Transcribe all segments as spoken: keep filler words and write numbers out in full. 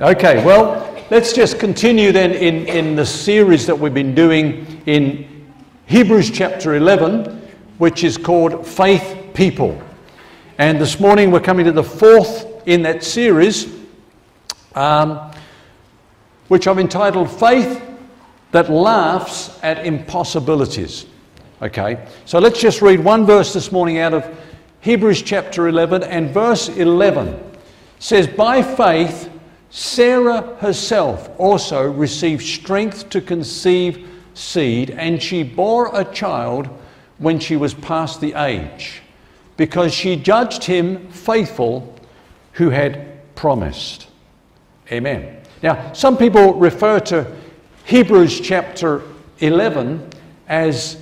Okay, well, let's just continue then in, in the series that we've been doing in Hebrews chapter eleven, which is called Faith People. And this morning we're coming to the fourth in that series, um, which I've entitled Faith That Laughs at Impossibilities. Okay, so let's just read one verse this morning out of Hebrews chapter eleven, and verse eleven says, "By faith Sarah herself also received strength to conceive seed, and she bore a child when she was past the age, because she judged him faithful who had promised." Amen. Now, some people refer to Hebrews chapter eleven as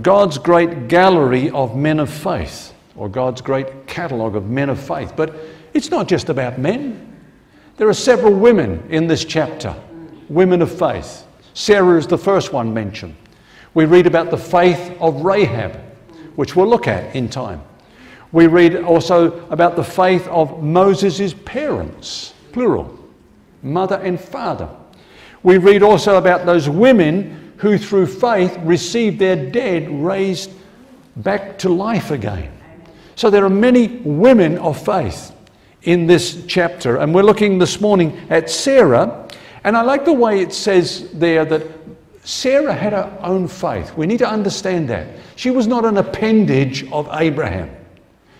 God's great gallery of men of faith, or God's great catalogue of men of faith. But it's not just about men. There are several women in this chapter, women of faith. Sarah is the first one mentioned. We read about the faith of Rahab, which we'll look at in time. We read also about the faith of Moses' parents, plural, mother and father. We read also about those women who through faith received their dead raised back to life again. So there are many women of faith in this chapter, and we're looking this morning at Sarah. And I like the way it says there that Sarah had her own faith. We need to understand that. She was not an appendage of Abraham.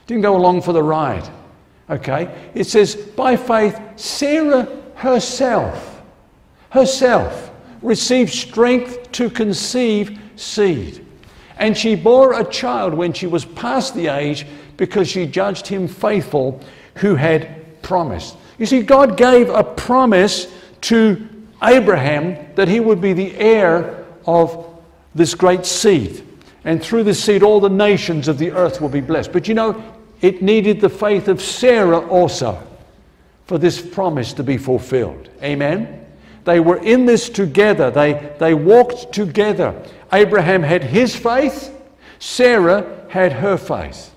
Didn't go along for the ride. Okay? It says, by faith, Sarah herself, herself received strength to conceive seed. And she bore a child when she was past the age, because she judged him faithful who had promised. You see, God gave a promise to Abraham that he would be the heir of this great seed. And through this seed, all the nations of the earth will be blessed. But you know, it needed the faith of Sarah also for this promise to be fulfilled. Amen? They were in this together. They, they walked together. Abraham had his faith. Sarah had her faith.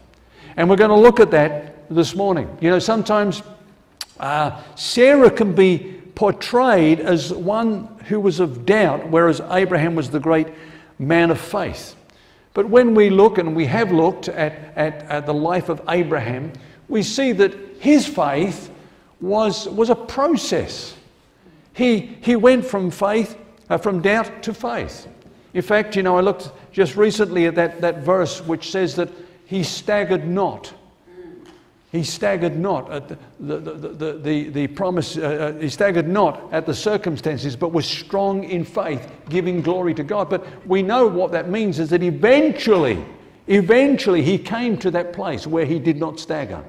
And we're going to look at that this morning. You know, sometimes uh, Sarah can be portrayed as one who was of doubt, whereas Abraham was the great man of faith. But when we look, and we have looked at, at, at the life of Abraham, we see that his faith was, was a process. He, he went from faith, uh, from doubt to faith. In fact, you know, I looked just recently at that, that verse which says that he staggered not. He staggered not at the, the, the, the, the promise, uh, he staggered not at the circumstances, but was strong in faith, giving glory to God. But we know what that means is that eventually, eventually he came to that place where he did not stagger.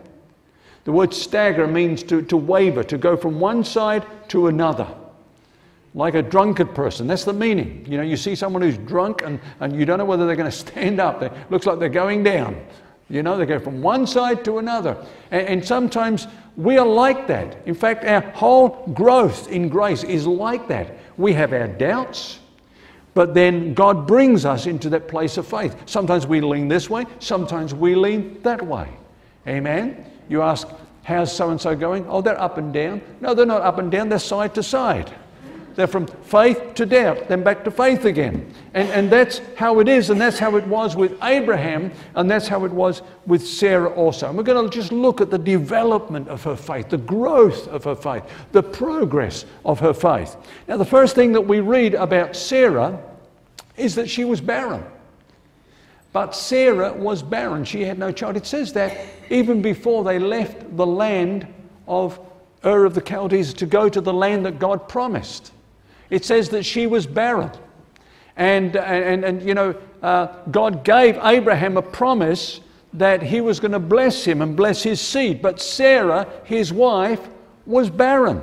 The word stagger means to, to waver, to go from one side to another. Like a drunkard person, that's the meaning. You know, you see someone who's drunk and, and you don't know whether they're going to stand up. It looks like they're going down. You know, they go from one side to another. And, and sometimes we are like that. In fact, our whole growth in grace is like that. We have our doubts, but then God brings us into that place of faith. Sometimes we lean this way, sometimes we lean that way. Amen? You ask, how's so-and-so going? Oh, they're up and down. No, they're not up and down, they're side to side. They're from faith to doubt, then back to faith again. And, and that's how it is, and that's how it was with Abraham, and that's how it was with Sarah also. And we're going to just look at the development of her faith, the growth of her faith, the progress of her faith. Now, the first thing that we read about Sarah is that she was barren. But Sarah was barren. She had no child. It says that even before they left the land of Ur of the Chaldees to go to the land that God promised. It says that she was barren. And, and, and you know, uh, God gave Abraham a promise that he was going to bless him and bless his seed. But Sarah, his wife, was barren.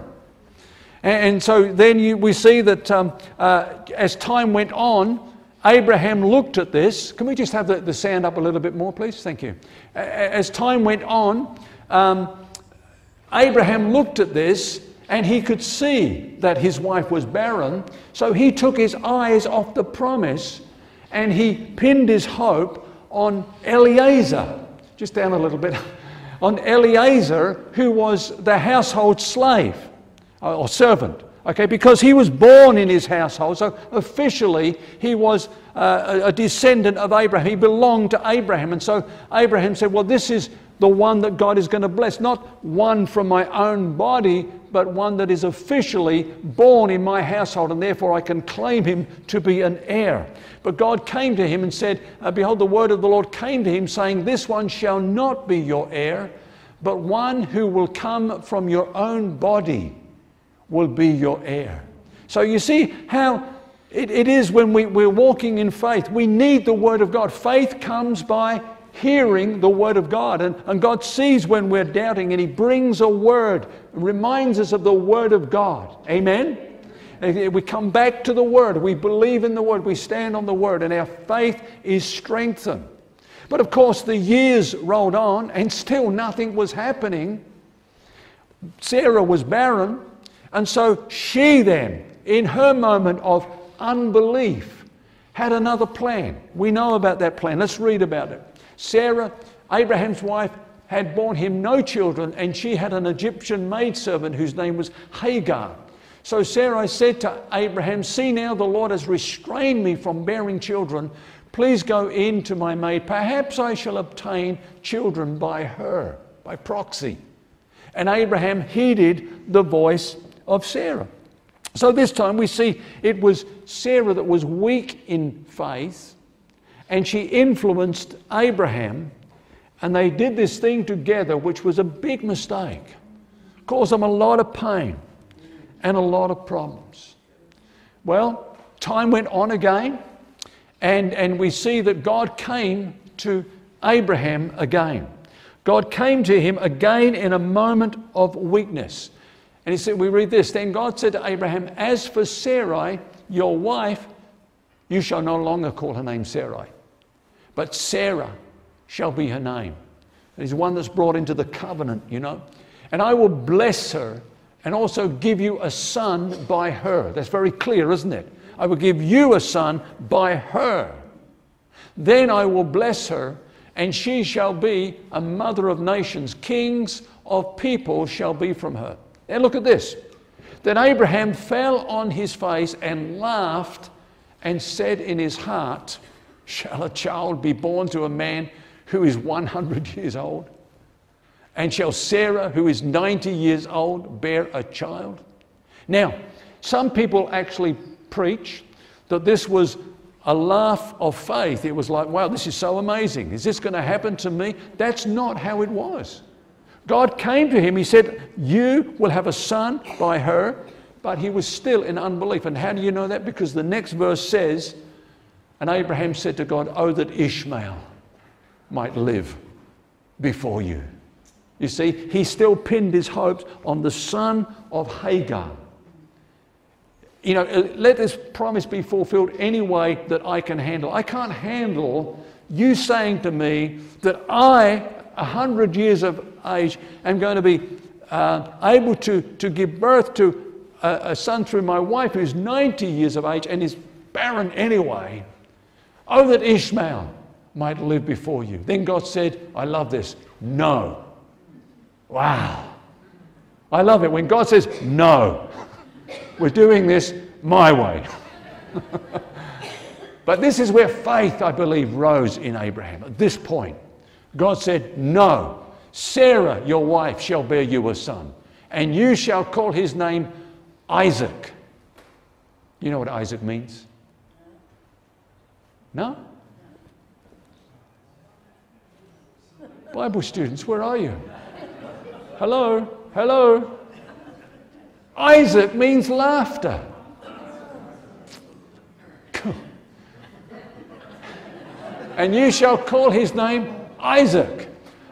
And, and so then you, we see that um, uh, as time went on, Abraham looked at this. Can we just have the, the sound up a little bit more, please? Thank you. As time went on, um, Abraham looked at this, and he could see that his wife was barren, so he took his eyes off the promise and he pinned his hope on Eliezer, just down a little bit, on Eliezer, who was the household slave. or servant, okay, because he was born in his household. So officially he was uh, a descendant of Abraham. He belonged to Abraham. And so Abraham said, well, this is the one that God is going to bless, not one from my own body, but one that is officially born in my household, and therefore I can claim him to be an heir. But God came to him and said, uh, behold, the word of the Lord came to him, saying, this one shall not be your heir, but one who will come from your own body will be your heir. So you see how it, it is when we, we're walking in faith. We need the word of God. Faith comes by hearing the word of God, and, and God sees when we're doubting, and he brings a word, reminds us of the word of God. Amen? And we come back to the word, we believe in the word, we stand on the word, and our faith is strengthened. But of course the years rolled on and still nothing was happening. Sarah was barren, and so she then, in her moment of unbelief, had another plan. We know about that plan. Let's read about it. Sarah, Abraham's wife, had borne him no children, and she had an Egyptian maidservant whose name was Hagar. So Sarah said to Abraham, see now the Lord has restrained me from bearing children. Please go in to my maid. Perhaps I shall obtain children by her, by proxy. And Abraham heeded the voice of Sarah. So this time we see it was Sarah that was weak in faith, and she influenced Abraham, and they did this thing together, which was a big mistake. Caused them a lot of pain and a lot of problems. Well, time went on again, and, and we see that God came to Abraham again. God came to him again in a moment of weakness. And he said, we read this, then God said to Abraham, as for Sarai, your wife, you shall no longer call her name Sarai, but Sarah shall be her name. It is one that's brought into the covenant, you know. And I will bless her and also give you a son by her. That's very clear, isn't it? I will give you a son by her. Then I will bless her, and she shall be a mother of nations. Kings of people shall be from her. And look at this. Then Abraham fell on his face and laughed and said in his heart, shall a child be born to a man who is one hundred years old? And shall Sarah, who is ninety years old, bear a child? Now, some people actually preach that this was a laugh of faith. It was like, wow, this is so amazing. Is this going to happen to me? That's not how it was. God came to him. He said, you will have a son by her. But he was still in unbelief. And how do you know that? Because the next verse says, and Abraham said to God, oh, that Ishmael might live before you. You see, he still pinned his hopes on the son of Hagar. You know, let this promise be fulfilled any way that I can handle. I can't handle you saying to me that I, a hundred years of age, am going to be uh, able to, to give birth to a son through my wife who's ninety years of age and is barren anyway. Oh, that Ishmael might live before you. Then God said, I love this, no. Wow. I love it when God says, no, we're doing this my way. But this is where faith, I believe, rose in Abraham at this point. God said, no, Sarah, your wife, shall bear you a son, and you shall call his name Isaac. You know what Isaac means? No? Bible students, where are you? Hello? Hello? Isaac means laughter. And you shall call his name Isaac.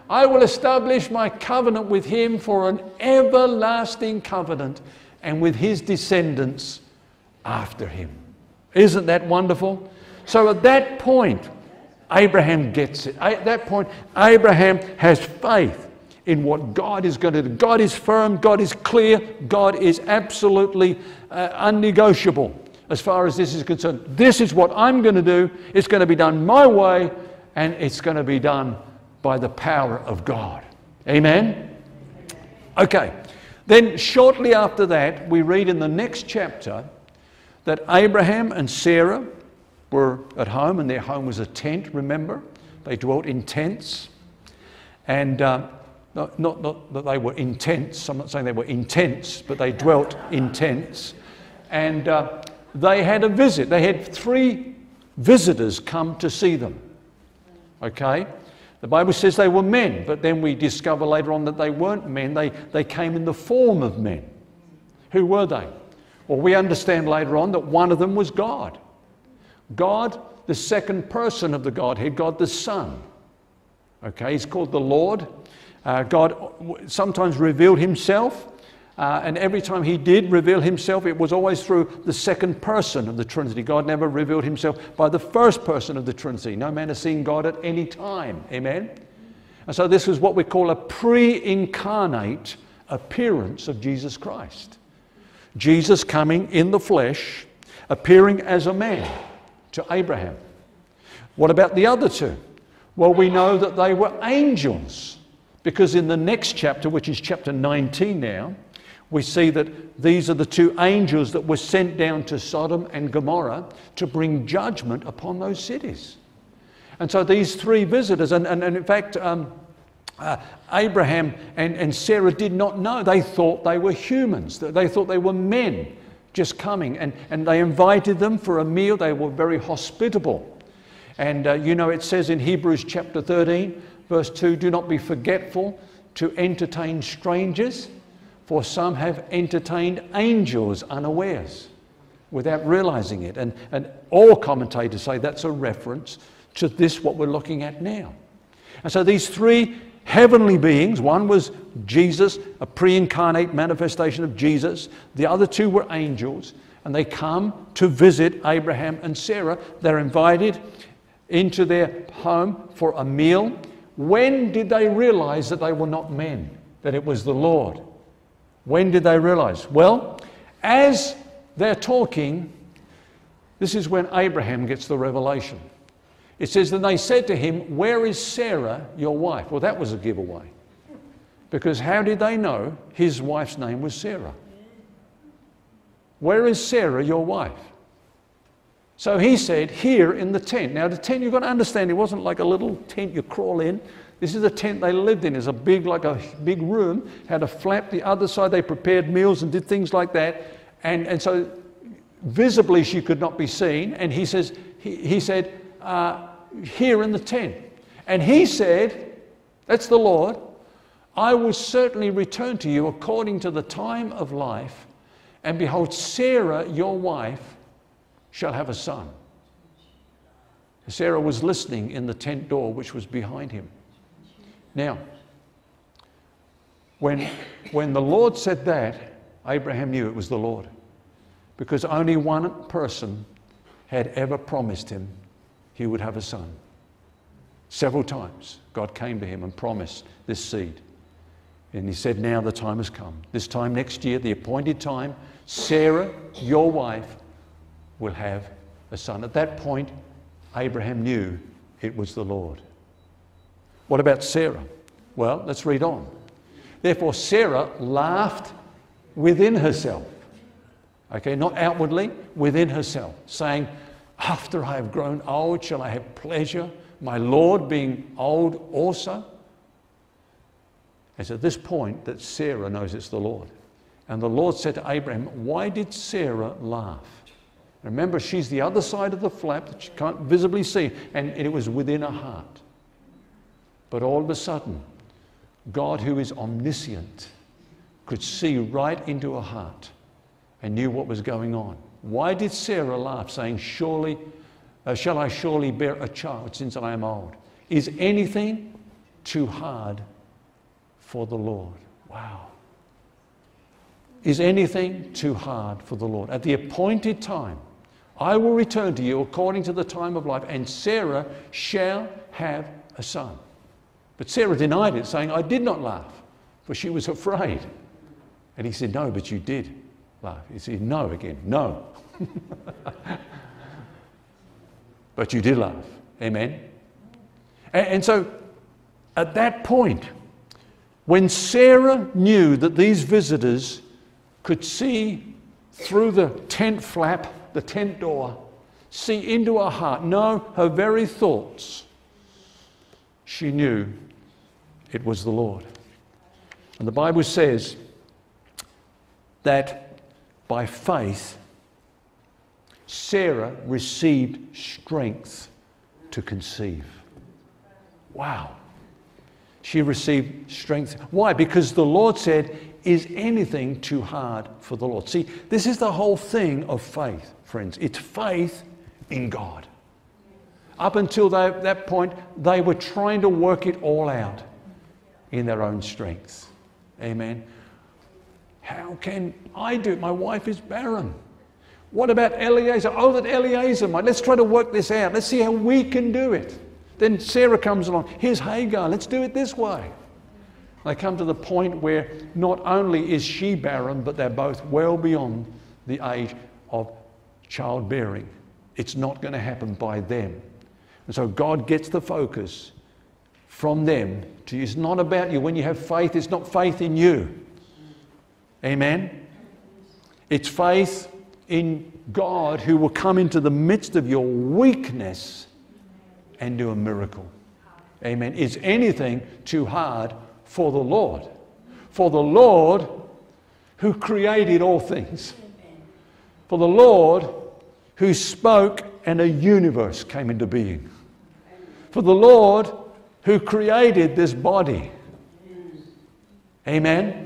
I will establish my covenant with him for an everlasting covenant, and with his descendants after him. Isn't that wonderful? So at that point, Abraham gets it. At that point, Abraham has faith in what God is going to do. God is firm, God is clear, God is absolutely uh, unnegotiable as far as this is concerned. This is what I'm going to do. It's going to be done my way, and it's going to be done by the power of God. Amen? Okay. Then shortly after that, we read in the next chapter that Abraham and Sarah were at home, and their home was a tent, remember? They dwelt in tents. And uh, not, not, not that they were intense, I'm not saying they were intense, but they dwelt in tents. And uh, they had a visit. They had three visitors come to see them, okay? The Bible says they were men, but then we discover later on that they weren't men. They, they came in the form of men. Who were they? Well, we understand later on that one of them was God. God, the second person of the Godhead, God the Son. Okay, he's called the Lord. Uh, God sometimes revealed himself, uh, and every time he did reveal himself, it was always through the second person of the Trinity. God never revealed himself by the first person of the Trinity. No man has seen God at any time. Amen? And so this is what we call a pre-incarnate appearance of Jesus Christ. Jesus coming in the flesh, appearing as a man to Abraham. What about the other two? Well, we know that they were angels, because in the next chapter, which is chapter nineteen now, we see that these are the two angels that were sent down to Sodom and Gomorrah to bring judgment upon those cities. And so these three visitors, and, and, and in fact, um, Uh, Abraham and, and Sarah did not know. They thought they were humans. They thought they were men just coming, and, and they invited them for a meal. They were very hospitable. And uh, you know, it says in Hebrews chapter thirteen, verse two, do not be forgetful to entertain strangers, for some have entertained angels unawares without realizing it. And, and all commentators say that's a reference to this, what we're looking at now. And so these three heavenly beings, one was Jesus, a pre-incarnate manifestation of Jesus. The other two were angels, and they come to visit Abraham and Sarah. They're invited into their home for a meal. When did they realize that they were not men, that it was the Lord? When did they realize? Well, as they're talking, this is when Abraham gets the revelation. It says, then they said to him, where is Sarah, your wife? Well, that was a giveaway. Because how did they know his wife's name was Sarah? Where is Sarah, your wife? So he said, here in the tent. Now the tent, you've got to understand, it wasn't like a little tent you crawl in. This is a tent they lived in. It's a big, like a big room, had a flap the other side. They prepared meals and did things like that. And, and so visibly she could not be seen. And he says, he, he said, Uh, here in the tent. And he said, that's the Lord, I will certainly return to you according to the time of life, and behold, Sarah, your wife, shall have a son. Sarah was listening in the tent door, which was behind him. Now, when, when the Lord said that, Abraham knew it was the Lord, because only one person had ever promised him he would have a son. Several times God came to him and promised this seed. And he said, now the time has come. This time next year, the appointed time, Sarah, your wife, will have a son. At that point, Abraham knew it was the Lord. What about Sarah? Well, let's read on. Therefore, Sarah laughed within herself. Okay, not outwardly, within herself, saying, after I have grown old, shall I have pleasure, my Lord being old also? It's at this point that Sarah knows it's the Lord. And the Lord said to Abraham, why did Sarah laugh? Remember, she's the other side of the flap that she can't visibly see, and it was within her heart. But all of a sudden, God, who is omniscient, could see right into her heart and knew what was going on. Why did Sarah laugh, saying, surely, uh, shall I surely bear a child since I am old? Is anything too hard for the Lord? Wow. Is anything too hard for the Lord? At the appointed time, I will return to you according to the time of life, and Sarah shall have a son. But Sarah denied it, saying, I did not laugh, for she was afraid. And he said, no, but you did. You see, no again, no. But you did laugh, amen? And, and so at that point, When Sarah knew that these visitors could see through the tent flap, the tent door, see into her heart, know her very thoughts, she knew it was the Lord. And the Bible says that by faith, Sarah received strength to conceive. Wow. She received strength. Why? Because the Lord said, is anything too hard for the Lord? See, this is the whole thing of faith, friends. It's faith in God. Up until that, that point, they were trying to work it all out in their own strength. Amen. How can I do it? My wife is barren. What about Eliezer? Oh, that Eliezer might. Let's try to work this out. Let's see how we can do it. Then Sarah comes along. Here's Hagar. Let's do it this way. They come to the point where not only is she barren, but they're both well beyond the age of childbearing. It's not going to happen by them. And so God gets the focus from them to you. It's not about you. When you have faith, it's not faith in you. Amen? It's faith in God, who will come into the midst of your weakness and do a miracle. Amen. Is anything too hard for the Lord? For the Lord who created all things. For the Lord who spoke and a universe came into being. For the Lord who created this body. Amen.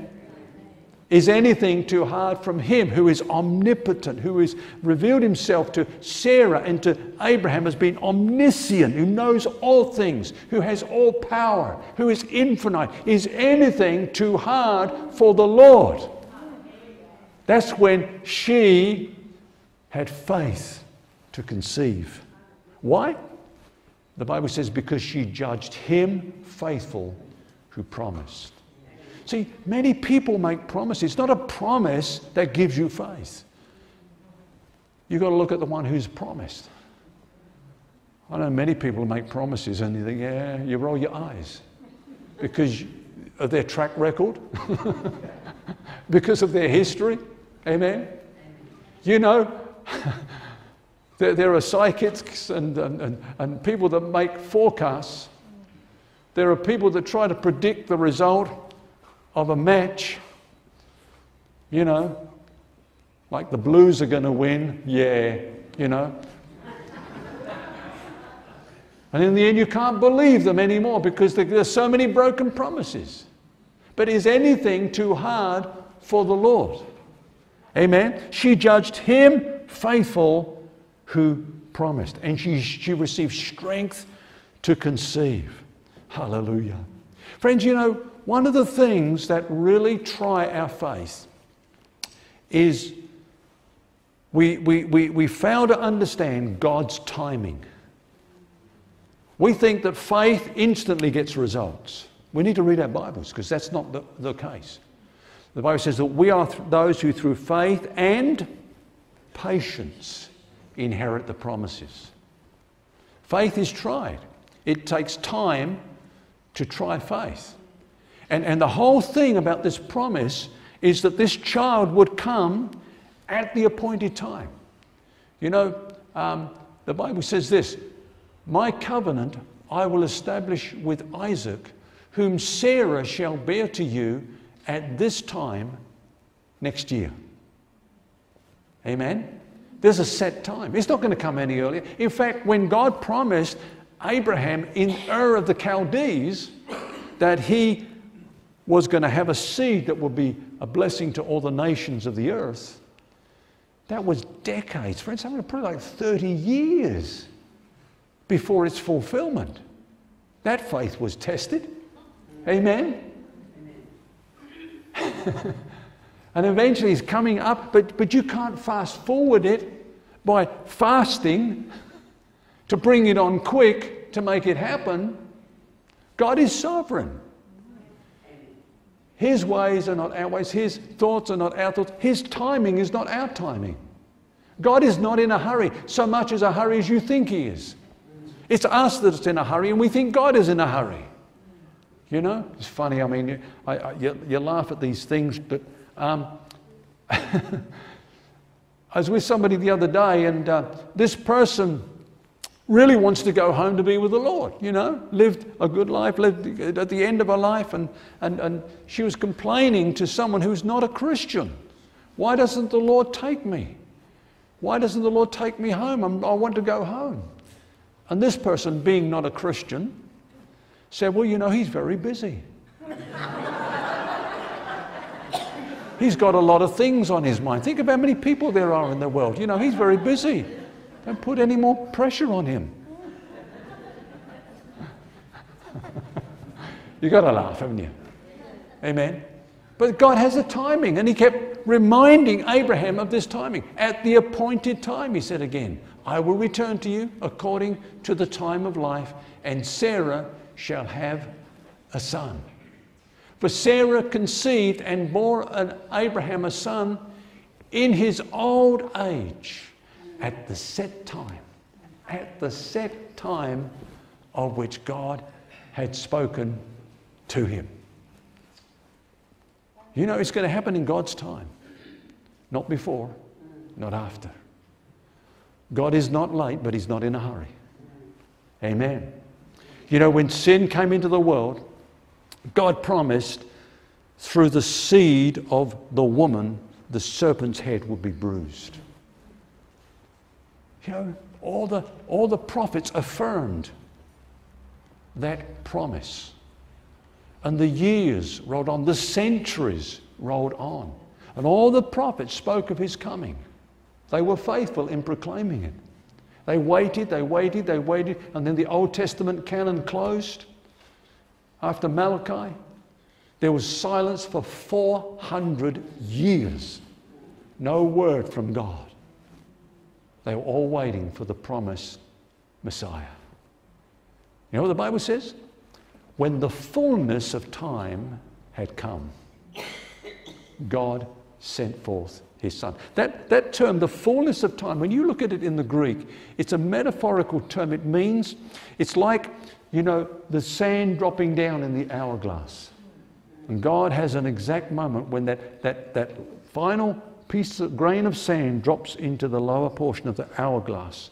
Is anything too hard from him who is omnipotent, who has revealed himself to Sarah and to Abraham as being omniscient, who knows all things, who has all power, who is infinite? Is anything too hard for the Lord? That's when she had faith to conceive. Why? The Bible says because she judged him faithful who promised. See, many people make promises. It's not a promise that gives you faith. You've got to look at the one who's promised. I know many people make promises and you think, yeah, you roll your eyes because of their track record, because of their history. Amen? You know, there, there are psychics and, and, and, and people that make forecasts. There are people that try to predict the result of a match, you know, like the Blues are going to win, yeah, you know. And in the end, you can't believe them anymore because there's so many broken promises. But is anything too hard for the Lord? Amen. She judged him faithful who promised, and she, she received strength to conceive. Hallelujah. Friends, you know, one of the things that really try our faith is we, we, we, we fail to understand God's timing. We think that faith instantly gets results. We need to read our Bibles because that's not the, the case. The Bible says that we are th- those who through faith and patience inherit the promises. Faith is tried. It takes time to try faith. And, and the whole thing about this promise is that this child would come at the appointed time. You know, um, the Bible says this, my covenant I will establish with Isaac, whom Sarah shall bear to you at this time next year. Amen? There's a set time. It's not going to come any earlier. In fact, when God promised Abraham in Ur of the Chaldees that he was going to have a seed that would be a blessing to all the nations of the earth, that was decades, friends, I'm going to put it like thirty years before its fulfillment. That faith was tested. Amen? Amen. And eventually it's coming up, but, but you can't fast forward it by fasting to bring it on quick to make it happen. God is sovereign. His ways are not our ways. His thoughts are not our thoughts. His timing is not our timing. God is not in a hurry, so much as a hurry as you think he is. It's us that's in a hurry and we think God is in a hurry. You know, it's funny. I mean, you, I, I, you, you laugh at these things, but um, I was with somebody the other day, and uh, this person really wants to go home to be with the Lord. You know, lived a good life, lived at the end of her life, and, and, and she was complaining to someone who's not a Christian. Why doesn't the Lord take me? Why doesn't the Lord take me home? I'm, I want to go home. And this person, being not a Christian, said, well, you know, he's very busy. He's got a lot of things on his mind. Think of how many people there are in the world. You know, he's very busy. Don't put any more pressure on him. You've got to laugh, haven't you? Amen. But God has a timing, and he kept reminding Abraham of this timing. At the appointed time, he said again, I will return to you according to the time of life, and Sarah shall have a son. For Sarah conceived and bore an Abraham a son in his old age at the set time, at the set time of which God had spoken to him. You know, it's going to happen in God's time, not before, not after. God is not late, but he's not in a hurry. Amen. You know, when sin came into the world, God promised through the seed of the woman, the serpent's head would be bruised. You know, all the, all the prophets affirmed that promise. And the years rolled on, the centuries rolled on. And all the prophets spoke of his coming. They were faithful in proclaiming it. They waited, they waited, they waited, and then the Old Testament canon closed. After Malachi, there was silence for four hundred years. No word from God. They were all waiting for the promised Messiah. You know what the Bible says? When the fullness of time had come, God sent forth his son. That, that term, the fullness of time, when you look at it in the Greek, it's a metaphorical term. It means, it's like, you know, the sand dropping down in the hourglass. And God has an exact moment when that, that, that final piece of grain of sand drops into the lower portion of the hourglass.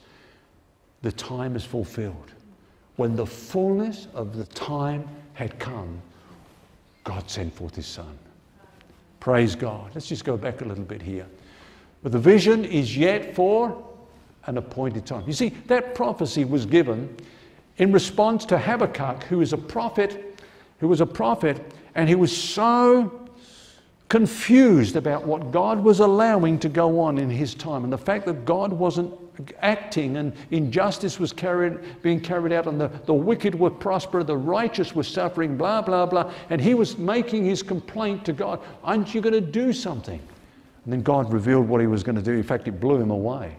The time is fulfilled. When the fullness of the time had come, God sent forth his son. Praise God. Let's just go back a little bit here. But the vision is yet for an appointed time. You see, that prophecy was given in response to Habakkuk, who is a prophet, who was a prophet, and he was so confused about what God was allowing to go on in his time, and the fact that God wasn't acting, and injustice was carried, being carried out, and the, the wicked were prosperous, the righteous were suffering, blah, blah, blah. And he was making his complaint to God, aren't you going to do something? And then God revealed what he was going to do. In fact, it blew him away.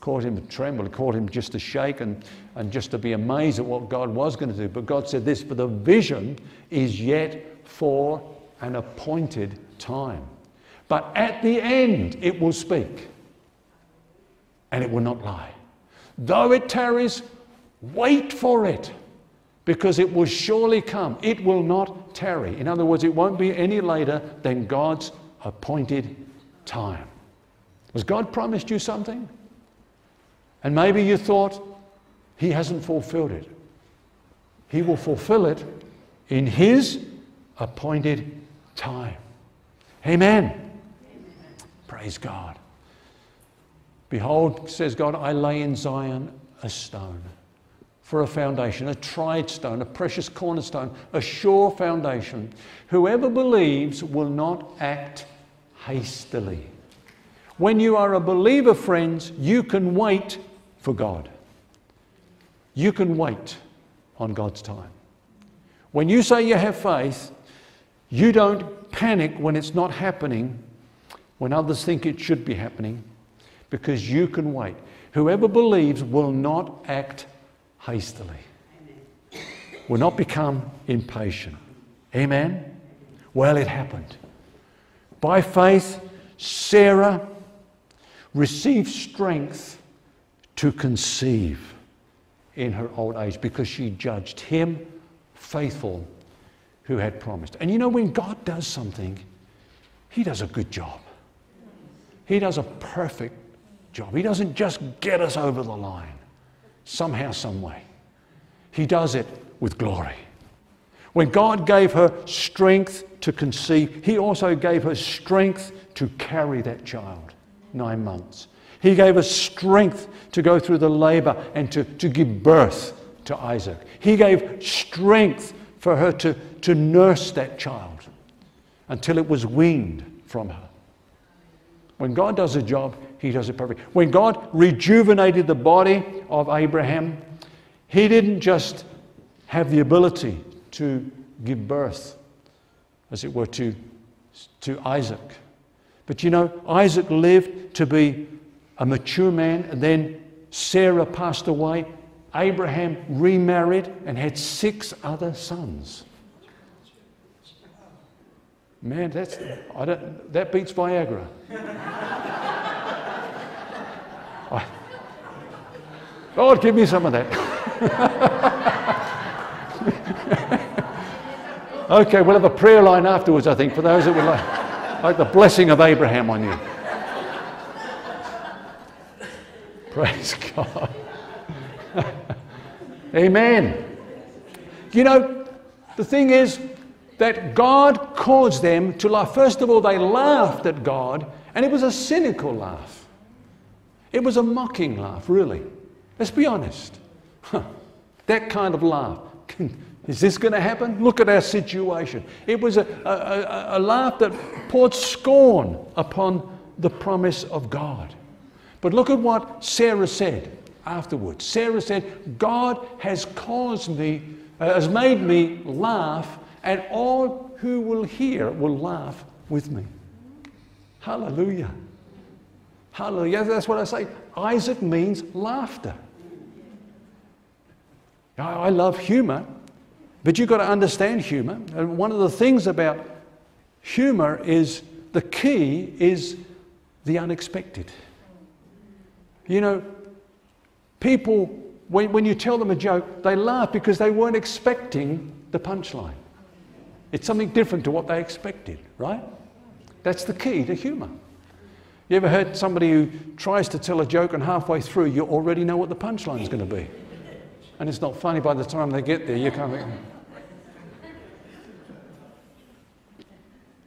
Caused him to tremble, caused him just to shake and, and just to be amazed at what God was going to do. But God said this, for the vision is yet for an appointed time. But at the end it will speak, and it will not lie. Though it tarries, wait for it, because it will surely come. It will not tarry. In other words, it won't be any later than God's appointed time. Has God promised you something? And maybe you thought, he hasn't fulfilled it. He will fulfill it in his appointed time. Amen. Amen. Praise God. Behold, says God, I lay in Zion a stone for a foundation, a tried stone, a precious cornerstone, a sure foundation. Whoever believes will not act hastily. When you are a believer, friends, you can wait for God. You can wait on God's time. When you say you have faith, you don't panic when it's not happening, when others think it should be happening, because you can wait. Whoever believes will not act hastily, will not become impatient. Amen? Well, it happened. By faith, Sarah received strength to conceive in her old age, because she judged him faithful who had promised. And you know, when God does something, he does a good job. He does a perfect job. He doesn't just get us over the line somehow, some way. He does it with glory. When God gave her strength to conceive, he also gave her strength to carry that child nine months. He gave her strength to go through the labor and to, to give birth to Isaac. He gave strength for her to, to nurse that child until it was weaned from her. When God does a job, he does it perfectly. When God rejuvenated the body of Abraham, he didn't just have the ability to give birth, as it were, to, to Isaac. But you know, Isaac lived to be a mature man, and then Sarah passed away. Abraham remarried and had six other sons. Man, that's, I don't, that beats Viagra. I, Lord, give me some of that. Okay, we'll have a prayer line afterwards, I think, for those that would like, like the blessing of Abraham on you. Praise God. Amen. You know, the thing is that God caused them to laugh. First of all, they laughed at God, and it was a cynical laugh. It was a mocking laugh, really. Let's be honest. Huh. That kind of laugh. Is this going to happen? Look at our situation. It was a, a, a, a laugh that poured scorn upon the promise of God. But look at what Sarah said afterwards. Sarah said, God has caused me, uh, has made me laugh, and all who will hear will laugh with me. Hallelujah. Hallelujah. That's what I say. Isaac means laughter. I, I love humor. But you've got to understand humor. And one of the things about humor is the key is the unexpected. You know, people, when, when you tell them a joke, they laugh because they weren't expecting the punchline. It's something different to what they expected, right? That's the key to humor. You ever heard somebody who tries to tell a joke and halfway through you already know what the punchline is going to be? And it's not funny by the time they get there. You can't.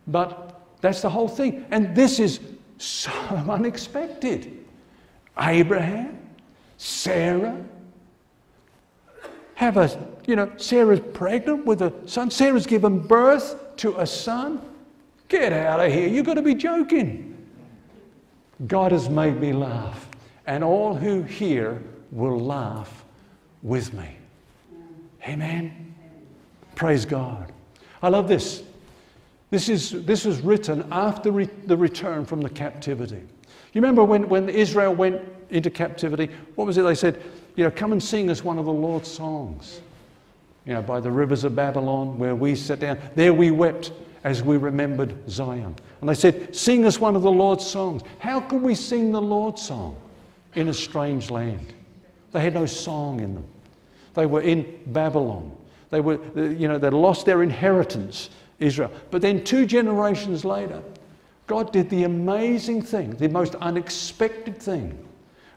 But that's the whole thing. And this is so unexpected. Abraham, Sarah, have a, you know, Sarah's pregnant with a son. Sarah's given birth to a son. Get out of here. You've got to be joking. God has made me laugh. And all who hear will laugh with me. Amen. Praise God. I love this. This is, this is written after re, the return from the captivity. You remember when, when Israel went into captivity, what was it they said? You know, come and sing us one of the Lord's songs. You know, by the rivers of Babylon, where we sat down, there we wept as we remembered Zion. And they said, sing us one of the Lord's songs. How could we sing the Lord's song in a strange land? They had no song in them. They were in Babylon. They were, you know, they lost their inheritance, Israel. But then two generations later, God did the amazing thing, the most unexpected thing.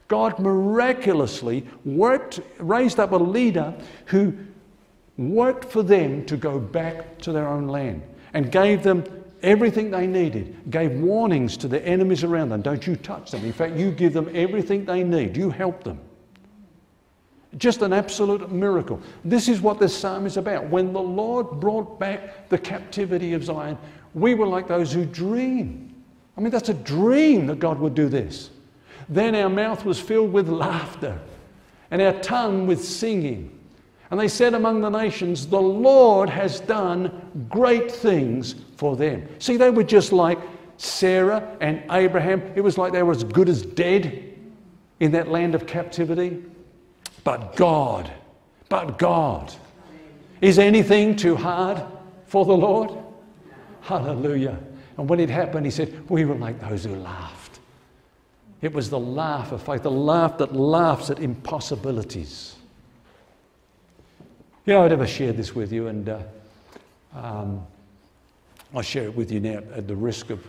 God miraculously worked, raised up a leader who worked for them to go back to their own land and gave them everything they needed, gave warnings to the enemies around them. Don't you touch them. In fact, you give them everything they need. You help them. Just an absolute miracle. This is what this psalm is about. When the Lord brought back the captivity of Zion, we were like those who dream. I mean, that's a dream that God would do this. Then our mouth was filled with laughter and our tongue with singing. And they said among the nations, the Lord has done great things for them. See, they were just like Sarah and Abraham. It was like they were as good as dead in that land of captivity. But God, but God, is anything too hard for the Lord? Hallelujah. And when it happened, he said, we were like those who laughed. It was the laugh of faith, the laugh that laughs at impossibilities. You know, I'd never shared this with you, and uh, Um, I'll share it with you now at the risk of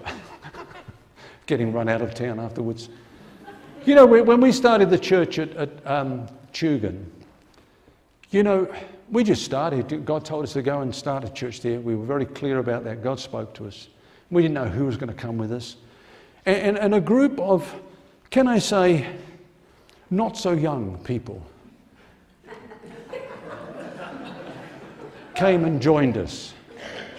getting run out of town afterwards. You know, when we started the church at, at um, Tugun, you know, we just started. God told us to go and start a church there. We were very clear about that. God spoke to us. We didn't know who was going to come with us. And, and, and a group of, can I say, not so young people came and joined us.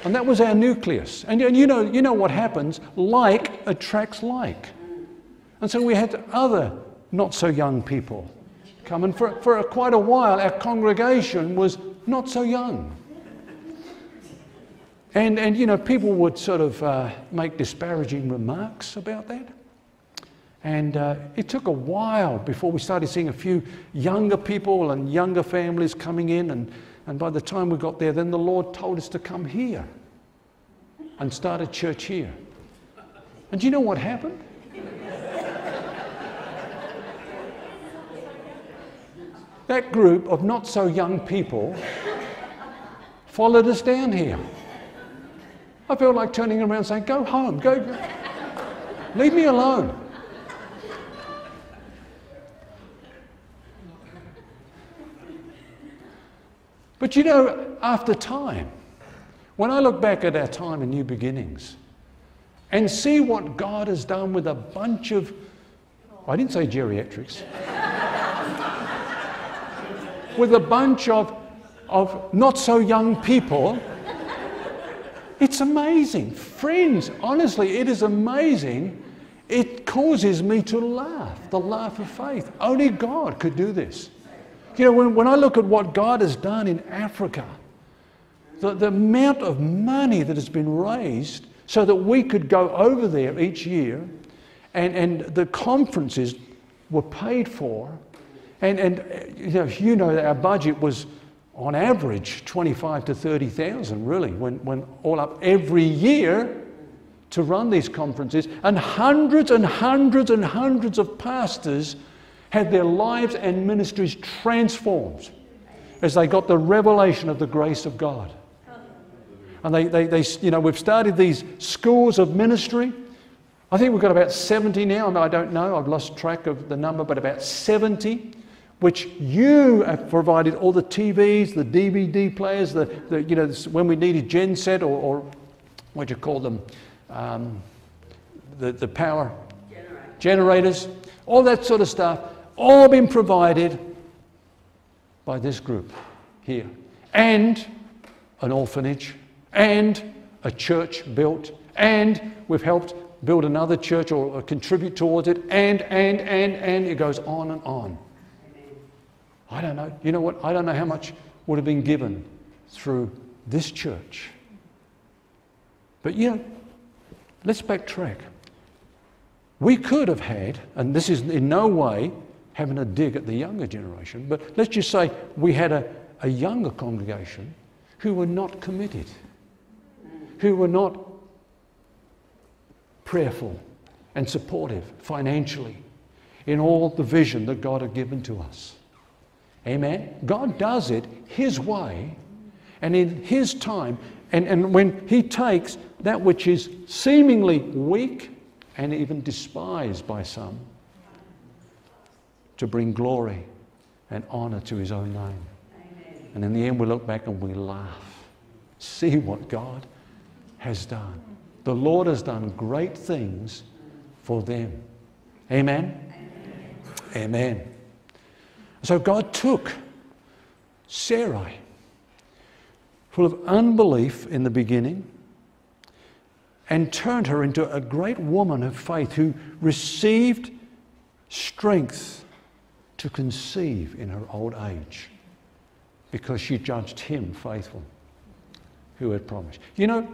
And that was our nucleus. And, and you know, you know what happens, like attracts like. And so we had other not so young people come. And for, for a, quite a while, our congregation was not so young. And, and you know, people would sort of uh, make disparaging remarks about that. And uh, it took a while before we started seeing a few younger people and younger families coming in. And, and by the time we got there, then the Lord told us to come here and start a church here. And do you know what happened? That group of not so young people followed us down here. I felt like turning around saying, go home, go, go. Leave me alone. But you know, after time, when I look back at our time in New Beginnings and see what God has done with a bunch of, I didn't say geriatrics. With a bunch of, of not so young people. It's amazing. Friends, honestly, it is amazing. It causes me to laugh, the laugh of faith. Only God could do this. You know, when, when I look at what God has done in Africa, the, the amount of money that has been raised so that we could go over there each year, and, and the conferences were paid for. And, and you know, you know that our budget was, on average, twenty-five to thirty thousand, really, when, when all up every year to run these conferences. And hundreds and hundreds and hundreds of pastors had their lives and ministries transformed as they got the revelation of the grace of God. And they, they, they you know, we've started these schools of ministry. I think we've got about seventy now. I don't know. I've lost track of the number, but about seventy. Which you have provided all the T Vs, the D V D players, the, the you know, when we needed genset or, or what do you call them, um, the, the power Generator. generators, all that sort of stuff, all been provided by this group here. And an orphanage, and a church built, and we've helped build another church or, or contribute towards it, and, and, and, and it goes on and on. I don't know. You know what? I don't know how much would have been given through this church. But you know, let's backtrack. We could have had, and this is in no way having a dig at the younger generation, but let's just say we had a, a younger congregation who were not committed, who were not prayerful and supportive financially in all the vision that God had given to us. Amen. God does it His way and in His time. And, and when He takes that which is seemingly weak and even despised by some to bring glory and honor to His own name. Amen. And in the end, we look back and we laugh. See what God has done. The Lord has done great things for them. Amen. Amen. Amen. So God took Sarai, full of unbelief in the beginning, and turned her into a great woman of faith who received strength to conceive in her old age because she judged Him faithful who had promised. You know,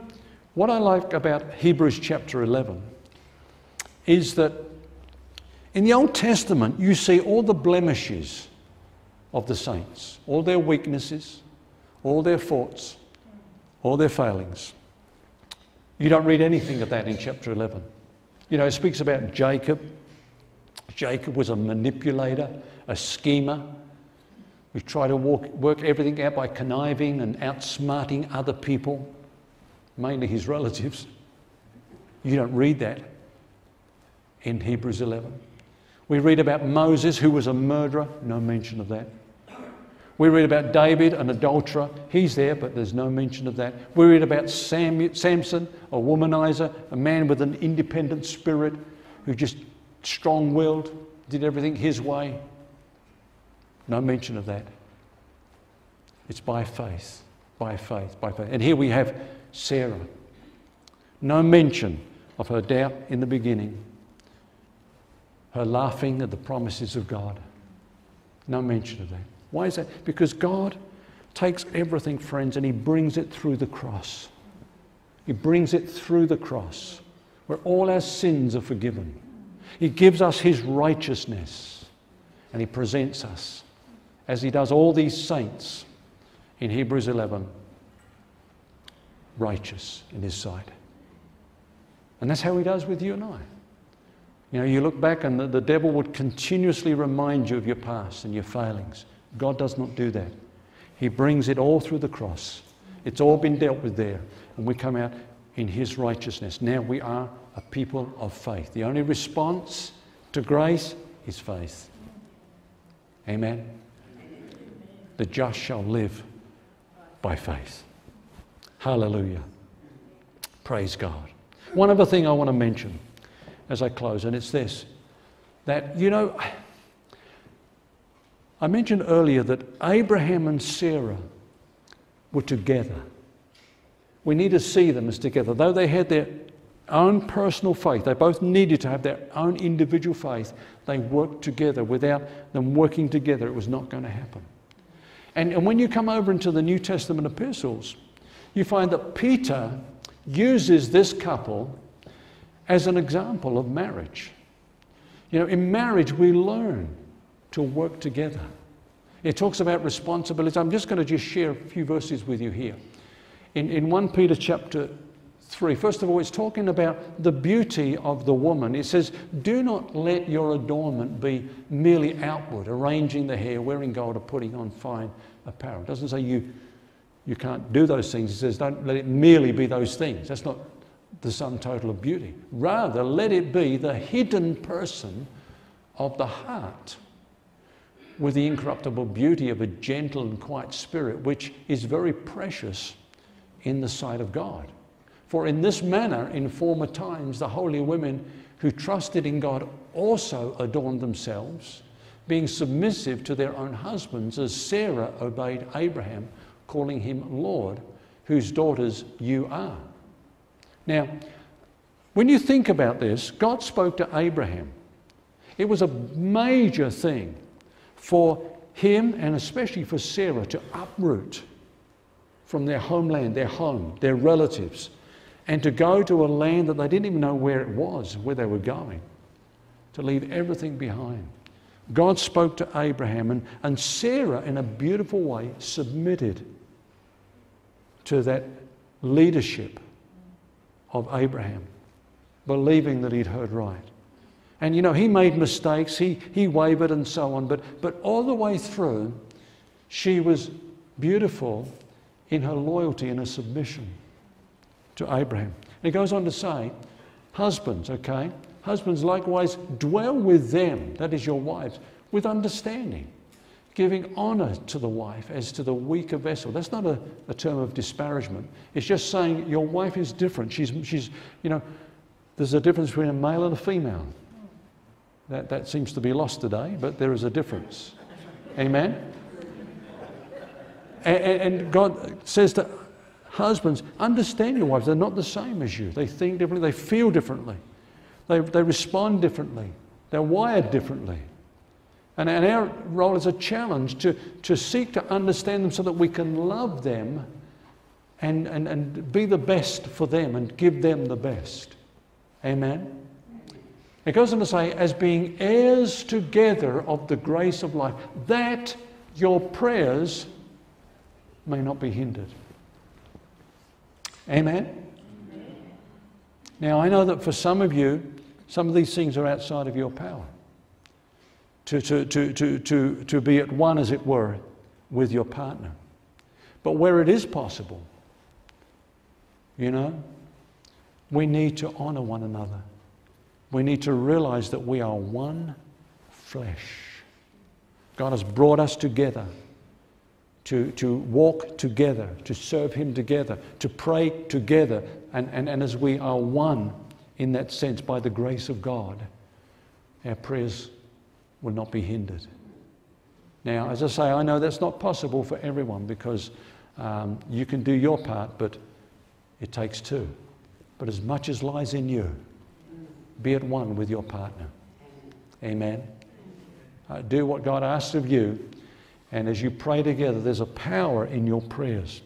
what I like about Hebrews chapter eleven is that in the Old Testament, you see all the blemishes of the saints, all their weaknesses, all their faults, all their failings. You don't read anything of that in chapter eleven. You know, it speaks about Jacob. Jacob was a manipulator, a schemer. We try to walk, work everything out by conniving and outsmarting other people. mainly his relatives. You don't read that in Hebrews eleven. We read about Moses, who was a murderer. No mention of that. We read about David, an adulterer. He's there, but there's no mention of that. We read about Sam, Samson, a womanizer, a man with an independent spirit who just strong-willed, did everything his way. No mention of that. It's by faith, by faith, by faith. And here we have Sarah. No mention of her doubt in the beginning. Her laughing at the promises of God. No mention of that. Why is that? Because God takes everything, friends, and he brings it through the cross. He brings it through the cross, where all our sins are forgiven. He gives us his righteousness, and he presents us, as he does all these saints in Hebrews eleven, righteous in his sight. And that's how he does with you and I. You know, you look back and the, the devil would continuously remind you of your past and your failings. God does not do that. He brings it all through the cross. It's all been dealt with there. And we come out in his righteousness. Now we are a people of faith. The only response to grace is faith. Amen. The just shall live by faith. Hallelujah. Praise God. One other thing I want to mention as I close, and it's this, that, you know, I mentioned earlier that Abraham and Sarah were together. We need to see them as together. Though they had their own personal faith, they both needed to have their own individual faith, they worked together. Without them working together, it was not going to happen. And, and when you come over into the New Testament epistles, you find that Peter uses this couple as an example of marriage. You know, in marriage we learn to work together. It talks about responsibilities. I'm just going to just share a few verses with you here. In, in First Peter chapter three, first of all, it's talking about the beauty of the woman. It says, do not let your adornment be merely outward, arranging the hair, wearing gold, or putting on fine apparel. It doesn't say you, you can't do those things. It says, don't let it merely be those things. That's not the sum total of beauty. Rather, let it be the hidden person of the heart, with the incorruptible beauty of a gentle and quiet spirit, which is very precious in the sight of God. For in this manner, in former times, the holy women who trusted in God also adorned themselves, being submissive to their own husbands, as Sarah obeyed Abraham, calling him Lord, whose daughters you are. Now, when you think about this, God spoke to Abraham. It was a major thing for him, and especially for Sarah, to uproot from their homeland, their home, their relatives, and to go to a land that they didn't even know where it was, where they were going, to leave everything behind. God spoke to Abraham, and, and Sarah, in a beautiful way, submitted to that leadership of Abraham, believing that he'd heard right. And you know, he made mistakes, he, he wavered and so on, but, but all the way through, she was beautiful in her loyalty and her submission to Abraham. And it goes on to say, husbands, okay, husbands likewise dwell with them, that is your wives, with understanding, giving honour to the wife as to the weaker vessel. That's not a, a term of disparagement. It's just saying your wife is different. She's, she's, you know, there's a difference between a male and a female. That, that seems to be lost today, but there is a difference. Amen? And, and God says to husbands, understand your wives. They're not the same as you. They think differently. They feel differently. They, they respond differently. They're wired differently. And, and our role is a challenge to, to seek to understand them so that we can love them and, and, and be the best for them and give them the best. Amen? It goes on to say, as being heirs together of the grace of life, that your prayers may not be hindered. Amen? Amen. Now, I know that for some of you, some of these things are outside of your power. To, to, to, to, to, to be at one, as it were, with your partner. But where it is possible, You know, we need to honor one another. We need to realize that we are one flesh. God has brought us together to, to walk together, to serve Him together, to pray together. And, and, and as we are one in that sense by the grace of God, our prayers will not be hindered. Now, as I say, I know that's not possible for everyone, because um, you can do your part, but it takes two. But as much as lies in you, be at one with your partner. Amen. Uh, do what God asks of you. And as you pray together, there's a power in your prayers.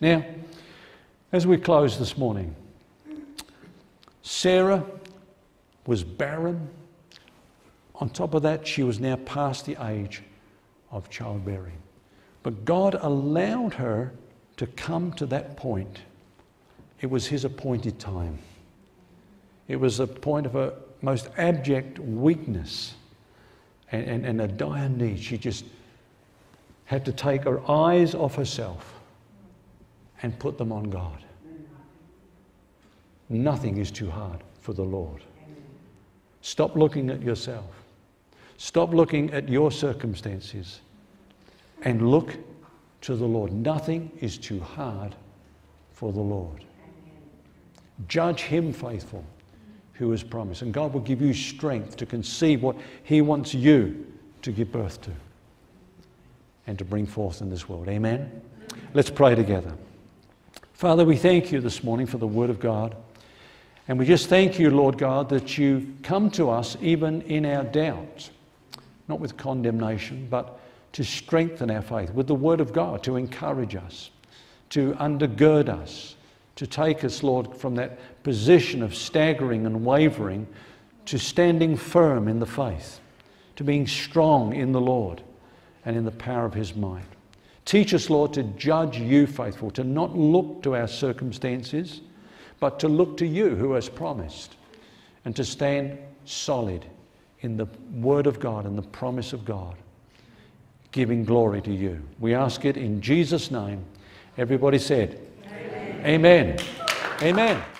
Now, as we close this morning, Sarah was barren. On top of that, she was now past the age of childbearing. But God allowed her to come to that point. It was His appointed time. It was the point of her most abject weakness and, and, and a dire need. She just had to take her eyes off herself and put them on God. Nothing is too hard for the Lord. Stop looking at yourself. Stop looking at your circumstances and look to the Lord. Nothing is too hard for the Lord. Judge Him faithful who has promised, and God will give you strength to conceive what He wants you to give birth to and to bring forth in this world. Amen. Let's pray together. Father, we thank You this morning for the Word of God. And we just thank You, Lord God, that You come to us even in our doubt, not with condemnation, but to strengthen our faith with the Word of God, to encourage us, to undergird us, to take us, Lord, from that position of staggering and wavering to standing firm in the faith, to being strong in the Lord and in the power of His might. Teach us, Lord, to judge You faithful, to not look to our circumstances, but to look to You who has promised, and to stand solid in the Word of God and the promise of God, giving glory to You. We ask it in Jesus' name. Everybody said, Amen. Amen. Amen.